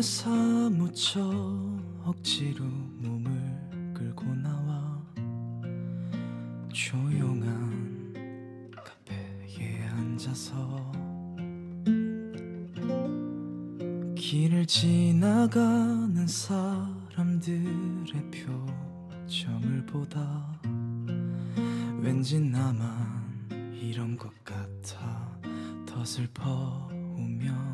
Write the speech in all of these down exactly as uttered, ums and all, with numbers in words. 나 사무쳐 억지로 몸을 끌고 나와 조용한 카페에 앉아서 길을 지나가는 사람들의 표정을 보다 왠지 나만 이런 것 같아 더 슬퍼우면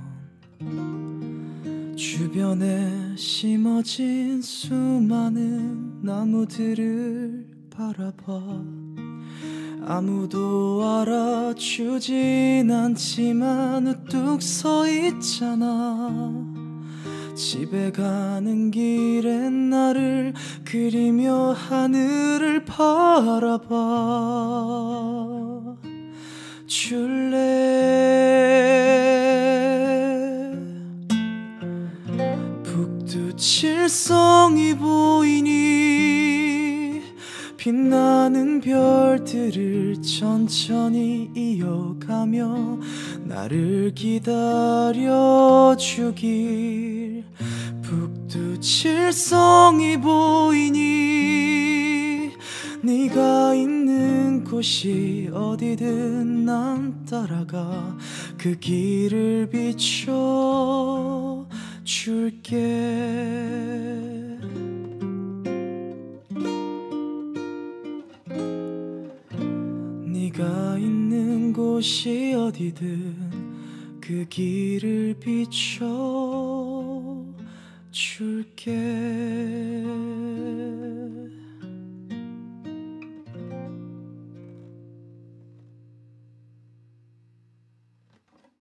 주변에 심어진 수많은 나무들을 바라봐. 아무도 알아주진 않지만 우뚝 서 있잖아. 집에 가는 길엔 나를 그리며 하늘을 바라봐. 줄래 북두 칠성이 보이니 빛나는 별들을 천천히 이어가며 나를 기다려주길. 북두 칠성이 보이니 네가 있는 곳이 어디든 난 따라가 그 길을 비춰줄게. 네가 있는 곳이 어디든 그 길을 비춰줄게.